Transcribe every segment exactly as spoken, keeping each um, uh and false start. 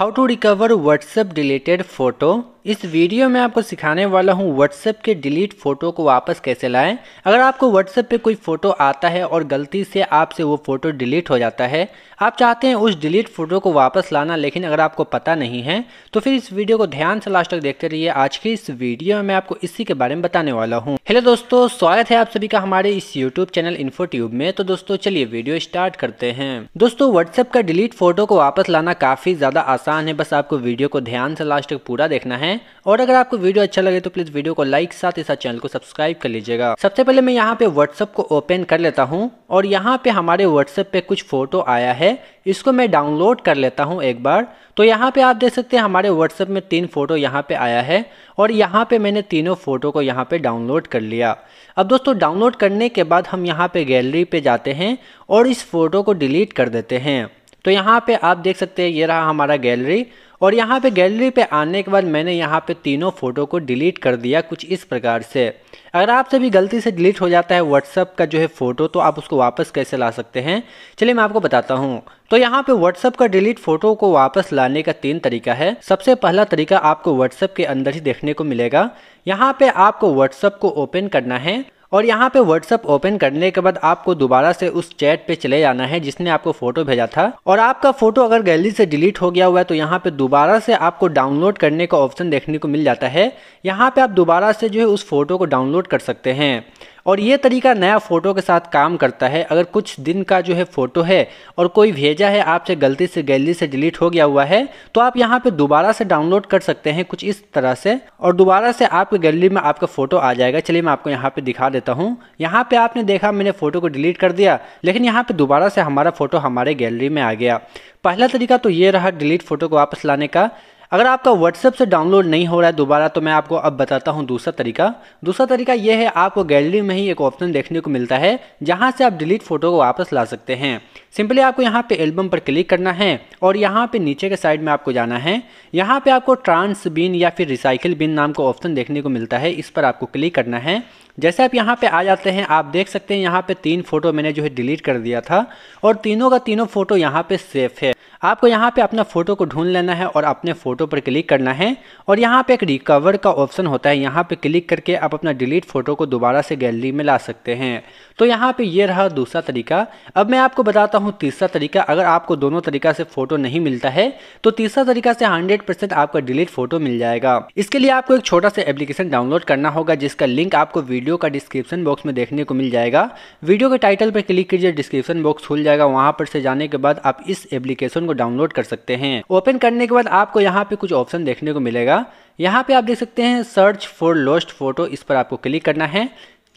How to recover WhatsApp deleted photo. इस video में आपको सिखाने वाला हूं व्हाट्सएप के डिलीट फ़ोटो को वापस कैसे लाएं। अगर आपको व्हाट्सएप पे कोई फ़ोटो आता है और गलती से आपसे वो फ़ोटो डिलीट हो जाता है, आप चाहते हैं उस डिलीट फ़ोटो को वापस लाना, लेकिन अगर आपको पता नहीं है तो फिर इस वीडियो को ध्यान से लास्ट तक देखते रहिए। आज की इस वीडियो में मैं आपको इसी के बारे में बताने वाला हूँ। हेलो दोस्तों, स्वागत है आप सभी का हमारे इस यूट्यूब चैनल इन्फोट्यूब में। तो दोस्तों चलिए वीडियो स्टार्ट करते हैं। दोस्तों व्हाट्सएप का डिलीट फ़ोटो को वापस लाना काफ़ी ज़्यादा आसान है, बस आपको वीडियो को ध्यान से लास्ट तक पूरा देखना है। और अगर आपको वीडियो अच्छा लगे तो प्लीज वीडियो को लाइक, साथ ही साथ चैनल को सब्सक्राइब कर लीजिएगा। सबसे पहले मैं यहाँ पे व्हाट्सएप को ओपन कर लेता हूँ और यहाँ पे हमारे व्हाट्सएप पे कुछ फोटो आया है, इसको मैं डाउनलोड कर लेता हूँ एक बार। तो यहाँ पे आप देख सकते हैं हमारे व्हाट्सएप में तीन फोटो यहाँ पे आया है और यहाँ पे मैंने तीनों फोटो को यहाँ पे डाउनलोड कर लिया। अब दोस्तों डाउनलोड करने के बाद हम यहाँ पे गैलरी पे जाते हैं और इस फोटो को डिलीट कर देते हैं। तो यहाँ पे आप देख सकते हैं ये रहा हमारा गैलरी, और यहाँ पे गैलरी पे आने के बाद मैंने यहाँ पे तीनों फ़ोटो को डिलीट कर दिया कुछ इस प्रकार से। अगर आपसे भी गलती से डिलीट हो जाता है व्हाट्सएप का जो है फ़ोटो, तो आप उसको वापस कैसे ला सकते हैं, चलिए मैं आपको बताता हूँ। तो यहाँ पे व्हाट्सएप का डिलीट फ़ोटो को वापस लाने का तीन तरीका है। सबसे पहला तरीका आपको व्हाट्सएप के अंदर ही देखने को मिलेगा। यहाँ पर आपको व्हाट्सएप को ओपन करना है और यहाँ पे WhatsApp ओपन करने के बाद आपको दोबारा से उस चैट पे चले जाना है जिसने आपको फ़ोटो भेजा था। और आपका फ़ोटो अगर गैलरी से डिलीट हो गया हुआ है तो यहाँ पे दोबारा से आपको डाउनलोड करने का ऑप्शन देखने को मिल जाता है। यहाँ पे आप दोबारा से जो है उस फ़ोटो को डाउनलोड कर सकते हैं, और ये तरीका नया फ़ोटो के साथ काम करता है। अगर कुछ दिन का जो है फ़ोटो है और कोई भेजा है आपसे गलती से गैलरी से डिलीट हो गया हुआ है, तो आप यहाँ पे दोबारा से डाउनलोड कर सकते हैं कुछ इस तरह से, और दोबारा से आपके गैलरी में आपका फ़ोटो आ जाएगा। चलिए मैं आपको यहाँ पे दिखा देता हूँ। यहाँ पे आपने देखा मैंने फ़ोटो को डिलीट कर दिया, लेकिन यहाँ पर दोबारा से हमारा फ़ोटो हमारे गैलरी में आ गया। पहला तरीका तो ये रहा डिलीट फ़ोटो को वापस लाने का। अगर आपका व्हाट्सएप से डाउनलोड नहीं हो रहा है दोबारा, तो मैं आपको अब बताता हूं दूसरा तरीका। दूसरा तरीका यह है, आपको गैलरी में ही एक ऑप्शन देखने को मिलता है जहां से आप डिलीट फ़ोटो को वापस ला सकते हैं। सिंपली आपको यहां पे एल्बम पर क्लिक करना है और यहां पे नीचे के साइड में आपको जाना है। यहां पे आपको ट्रांस बिन या फिर रिसाइकिल बिन नाम का ऑप्शन देखने को मिलता है, इस पर आपको क्लिक करना है। जैसे आप यहाँ पे आ जाते हैं, आप देख सकते हैं यहाँ पे तीन फोटो मैंने जो है डिलीट कर दिया था और तीनों का तीनों फ़ोटो यहाँ पे सेफ है। आपको यहाँ पे अपना फ़ोटो को ढूंढ लेना है और अपने फ़ोटो पर क्लिक करना है, और यहाँ पे एक रिकवर का ऑप्शन होता है, यहाँ पे क्लिक करके आप अपना डिलीट फ़ोटो को दोबारा से गैलरी में ला सकते हैं। तो यहाँ पे ये रहा दूसरा तरीका। अब मैं आपको बताता हूँ तीसरा तरीका। अगर आपको दोनों तरीका से फ़ोटो नहीं मिलता है तो तीसरा तरीका से हंड्रेड परसेंट आपका डिलीट फ़ोटो मिल जाएगा। इसके लिए आपको एक छोटा सा एप्लीकेशन डाउनलोड करना होगा, जिसका लिंक आपको वीडियो का डिस्क्रिप्शन बॉक्स में देखने को मिल जाएगा। वीडियो के टाइटल पर क्लिक कीजिए, डिस्क्रिप्शन बॉक्स खुल जाएगा, वहाँ पर से जाने के बाद आप इस एप्लीकेशन को डाउनलोड कर सकते हैं। ओपन करने के बाद आपको यहाँ पे कुछ ऑप्शन देखने को मिलेगा। यहाँ पे आप देख सकते हैं सर्च फॉर लॉस्ट फोटो, इस पर आपको क्लिक करना है।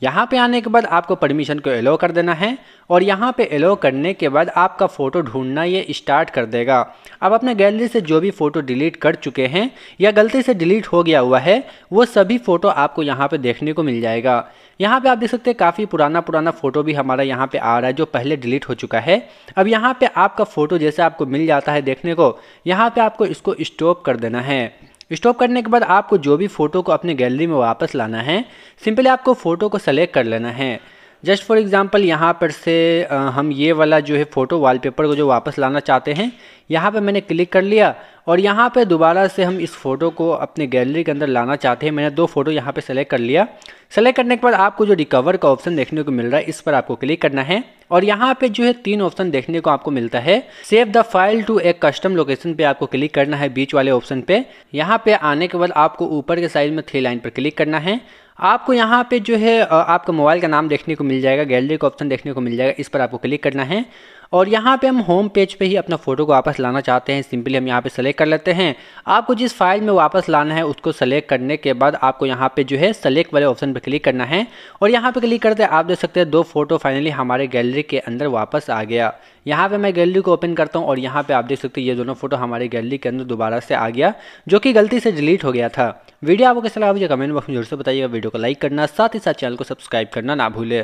यहाँ पे आने के बाद आपको परमिशन को अलाउ कर देना है, और यहाँ पे अलाउ करने के बाद आपका फ़ोटो ढूंढना ये स्टार्ट कर देगा। आप अपने गैलरी से जो भी फ़ोटो डिलीट कर चुके हैं या गलती से डिलीट हो गया हुआ है, वो सभी फ़ोटो आपको यहाँ पे देखने को मिल जाएगा। यहाँ पे आप देख सकते हैं काफ़ी पुराना पुराना फ़ोटो भी हमारा यहाँ पे आ रहा है जो पहले डिलीट हो चुका है। अब यहाँ पर आपका फ़ोटो जैसे आपको मिल जाता है देखने को, यहाँ पर आपको इसको स्टॉप कर देना है। स्टॉप करने के बाद आपको जो भी फ़ोटो को अपने गैलरी में वापस लाना है, सिंपली आपको फ़ोटो को सेलेक्ट कर लेना है। जस्ट फॉर एग्जांपल यहाँ पर से आ, हम ये वाला जो है फ़ोटो वॉलपेपर को जो वापस लाना चाहते हैं, यहाँ पे मैंने क्लिक कर लिया, और यहाँ पे दोबारा से हम इस फ़ोटो को अपने गैलरी के अंदर लाना चाहते हैं। मैंने दो फ़ोटो यहाँ पे सेलेक्ट कर लिया। सेलेक्ट करने के बाद आपको जो रिकवर का ऑप्शन देखने को मिल रहा है, इस पर आपको क्लिक करना है, और यहाँ पे जो है तीन ऑप्शन देखने को आपको मिलता है। Save the file to a custom location पे आपको क्लिक करना है, बीच वाले ऑप्शन पे। यहाँ पे आने के बाद आपको ऊपर के साइड में थ्री लाइन पर क्लिक करना है। आपको यहाँ पे जो है आपका मोबाइल का नाम देखने को मिल जाएगा, गैलरी का ऑप्शन देखने को मिल जाएगा, इस पर आपको क्लिक करना है। और यहाँ पे हम होम पेज पे ही अपना फ़ोटो को वापस लाना चाहते हैं, सिंपली हम यहाँ पे सेलेक्ट कर लेते हैं। आपको जिस फाइल में वापस लाना है उसको सेलेक्ट करने के बाद आपको यहाँ पे जो है सेलेक्ट वाले ऑप्शन पे क्लिक करना है, और यहाँ पे क्लिक करते हैं आप देख सकते हैं दो फ़ोटो फाइनली हमारे गैलरी के अंदर वापस आ गया। यहाँ पे मैं गैलरी को ओपन करता हूँ और यहाँ पे आप देख सकते हैं ये दोनों फ़ोटो हमारे गैलरी के अंदर दोबारा से आ गया, जो कि गलती से डिलीट हो गया था। वीडियो आपको कैसा लगा मुझे कमेंट बॉक्स में जरूर से बताइएगा। वीडियो को लाइक करना, साथ ही साथ चैनल को सब्सक्राइब करना ना भूलें।